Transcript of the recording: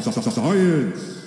Science.